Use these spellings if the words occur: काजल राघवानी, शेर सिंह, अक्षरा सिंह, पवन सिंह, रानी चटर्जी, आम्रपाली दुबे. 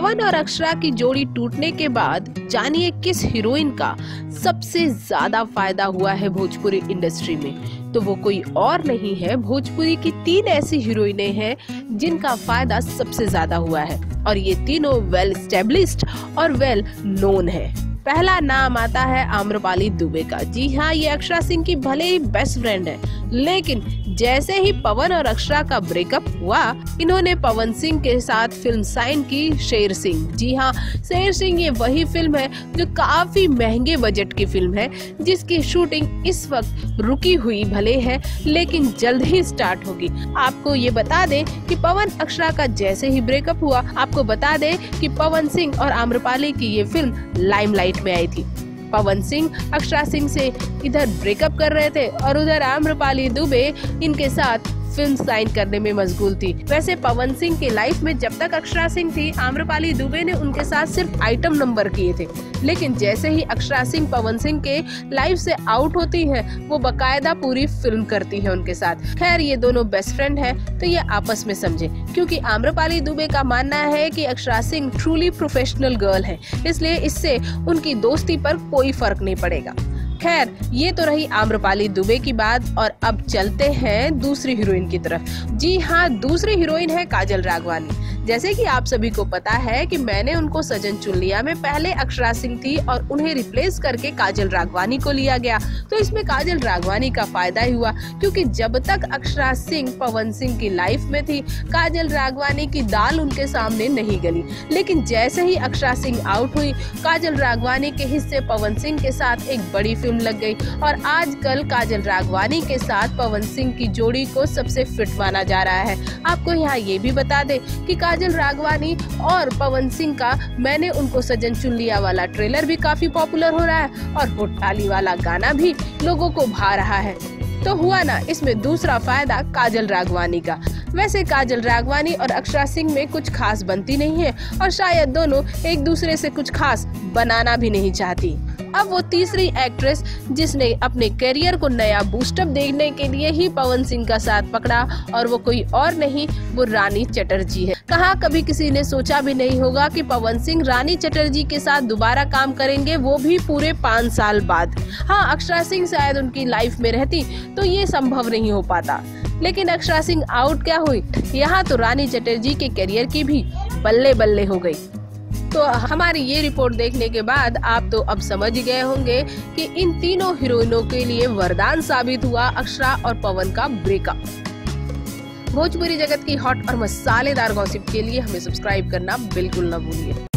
पवन और अक्षरा की जोड़ी टूटने के बाद जानिए किस हीरोइन का सबसे ज्यादा फायदा हुआ है भोजपुरी इंडस्ट्री में। तो वो कोई और नहीं है, भोजपुरी की 3 ऐसी हीरोइनें हैं जिनका फायदा सबसे ज्यादा हुआ है और ये तीनों वेल एस्टेब्लिश्ड और वेल नोन है। पहला नाम आता है आम्रपाली दुबे का। जी हाँ, ये अक्षरा सिंह की भले ही बेस्ट फ्रेंड है, लेकिन जैसे ही पवन और अक्षरा का ब्रेकअप हुआ, इन्होंने पवन सिंह के साथ फिल्म साइन की शेर सिंह। जी हाँ, शेर सिंह ये वही फिल्म है जो काफी महंगे बजट की फिल्म है, जिसकी शूटिंग इस वक्त रुकी हुई भले है लेकिन जल्द ही स्टार्ट होगी। आपको ये बता दें कि पवन अक्षरा का जैसे ही ब्रेकअप हुआ, आपको बता दें कि पवन सिंह और आम्रपाली की ये फिल्म लाइमलाइट में आई थी। पवन सिंह अक्षरा सिंह से इधर ब्रेकअप कर रहे थे और उधर आम्रपाली दुबे इनके साथ फिल्म साइन करने में मशगूल थी। वैसे पवन सिंह के लाइफ में जब तक अक्षरा सिंह थी, आम्रपाली दुबे ने उनके साथ सिर्फ आइटम नंबर किए थे, लेकिन जैसे ही अक्षरा सिंह पवन सिंह के लाइफ से आउट होती हैं, वो बकायदा पूरी फिल्म करती है उनके साथ। खैर, ये दोनों बेस्ट फ्रेंड हैं, तो ये आपस में समझे, क्योंकि आम्रपाली दुबे का मानना है कि अक्षरा सिंह truly professional girl है, इसलिए इससे उनकी दोस्ती पर कोई फर्क नहीं पड़ेगा। खैर, ये तो रही आम्रपाली दुबे की बात, और अब चलते हैं दूसरी हीरोइन की तरफ। जी हाँ, दूसरी हीरोइन है काजल राघवानी। जैसे कि आप सभी को पता है कि मैंने उनको सजन चुन लिया में पहले अक्षरा सिंह थी और उन्हें रिप्लेस करके काजल राघवानी को लिया गया, तो इसमें काजल राघवानी का फायदा ही हुआ, क्योंकि जब तक अक्षरा सिंह पवन सिंह की लाइफ में थी, काजल राघवानी की दाल उनके सामने नहीं गली। लेकिन जैसे ही अक्षरा सिंह आउट हुई, काजल राघवानी के हिस्से पवन सिंह के साथ एक बड़ी लग गई और आजकल काजल राघवानी के साथ पवन सिंह की जोड़ी को सबसे फिट माना जा रहा है। आपको यहाँ ये भी बता दें कि काजल राघवानी और पवन सिंह का मैंने उनको सजन चुन लिया वाला ट्रेलर भी काफी पॉपुलर हो रहा है और होटाली वाला गाना भी लोगों को भा रहा है। तो हुआ ना इसमें दूसरा फायदा काजल राघवानी का। वैसे काजल राघवानी और अक्षरा सिंह में कुछ खास बनती नहीं है और शायद दोनों एक दूसरे से कुछ खास बनाना भी नहीं चाहती। अब वो तीसरी एक्ट्रेस जिसने अपने करियर को नया बूस्टअप देने के लिए ही पवन सिंह का साथ पकड़ा, और वो कोई और नहीं, वो रानी चटर्जी है। कहाँ कभी किसी ने सोचा भी नहीं होगा कि पवन सिंह रानी चटर्जी के साथ दोबारा काम करेंगे, वो भी पूरे 5 साल बाद। हाँ, अक्षरा सिंह शायद उनकी लाइफ में रहती तो ये संभव नहीं हो पाता, लेकिन अक्षरा सिंह आउट क्या हुई, यहाँ तो रानी चटर्जी के करियर की भी बल्ले बल्ले हो गई। तो हमारी ये रिपोर्ट देखने के बाद आप तो अब समझ गए होंगे कि इन तीनों हीरोइनों के लिए वरदान साबित हुआ अक्षरा और पवन का ब्रेकअप। भोजपुरी जगत की हॉट और मसालेदार गॉसिप के लिए हमें सब्सक्राइब करना बिल्कुल ना भूलिए।